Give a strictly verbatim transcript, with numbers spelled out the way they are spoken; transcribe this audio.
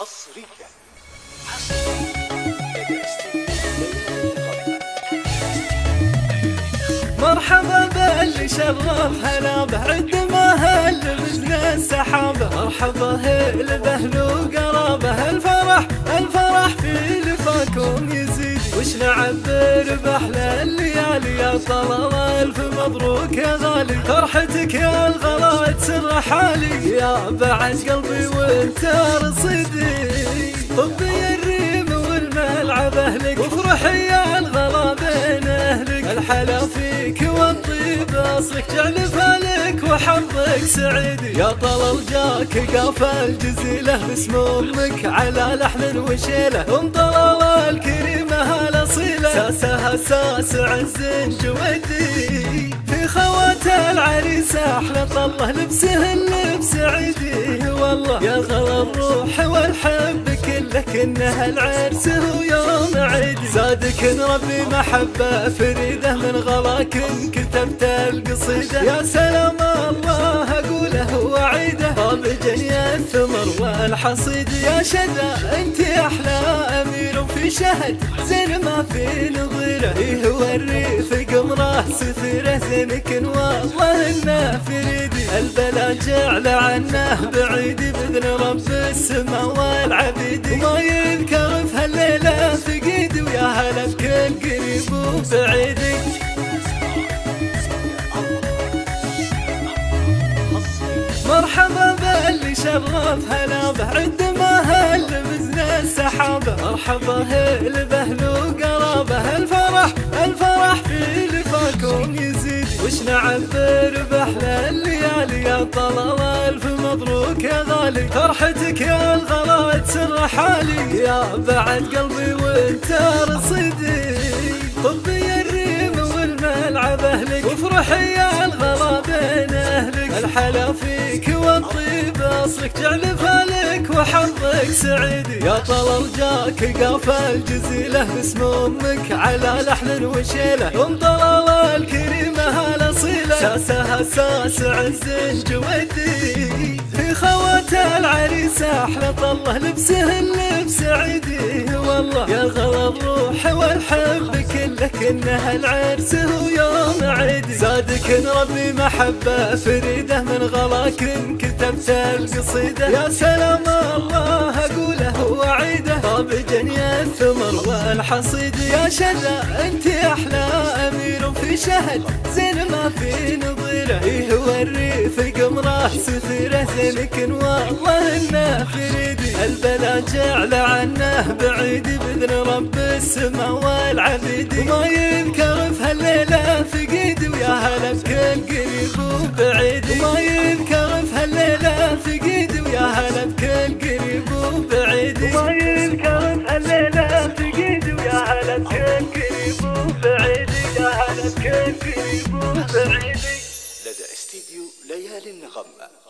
حصريا مرحبا باللي شرف هلا بعد ما هل من السحابه مرحبا هل باهل وقرابه الفرح الفرح في لفاكم يزيد وش نعبر باحلى الليالي يا طلال الف مبروك يا غالي فرحتك يا الغلا تسر حالي يا بعد قلبي وانت رصيدي طبي الريم والملعب اهلك وافرحي يا الغلا بين اهلك الحلا فيك والطيب اصلك جعل فالك وحظك سعيد يا طلال جاك قافه الجزيله باسم امك على لحن وشيله ام طلال الكريمه الاصيله ساسها ساس عز جودي في خوات العريسه احلى طله لبسه اللبس عيدي والله يا غلا الروح والحب لك انها العرس هو يوم عيدي زادك ربي محبه فريده من غلاك كتبت القصيده يا سلام الله اقوله وعيده طاب جني الثمر والحصيد يا شذا انت احلى امير وفي شهد زين ما في نظيره ايه هو الريف قمره سفيره زينك والله انه فريدي البلا جعل عنه بعيدي باذن رب السما والعبيد وما يذكر في هالليله ثقيدي ويا هلا بكل قريب وبعيدي مرحبا باللي شرف هلا بعد ما هل بزن السحابه مرحبا هل باهل وقرابه الفرح الفرح في لفاكم يزيد وش نعبر باحلى الليالي يا طلال الف مبروك يا غالي فرحتك يا الغلا تسر حالي يا بعد قلبي وانت رصيدي طبي الريم والملعب اهلك وافرحي يا الغلا بين اهلك الحلا فيك والطيب اصلك جعل فالك وحظك سعيد يا طلال جاك قافه الجزيله باسم امك على لحن وشيله ام طلال الكريمه الاصيله ساسها ساس عز جودي في خوات العريسه احلى طله لبسه اللبس عيدي والله يا غلا الروح والحب كلك انها العرس هو يوم عيدي زادك ربي محبه فريده من غلاك كتبت القصيده يا سلام الله اقوله وعيده طاب جني الثمر والحصيد يا شذا انت احلى امير في شهد زين ما في نظيره ايه هو الريف قمره سفيره زينك والله انه فريدي البلا جعل عنه بعيدي باذن رب السما والعبيدي وما يذكر في هالليله ثقيدي ويا هلا بكل قريب وبعيدي وما يذكر في هالليله ثقيدي ويا هلا بكل قريب وبعيدي وما يذكر في هالليله ثقيدي ويا هلا بكل قريب وبعيدي لدى استديو ليالي النغمة.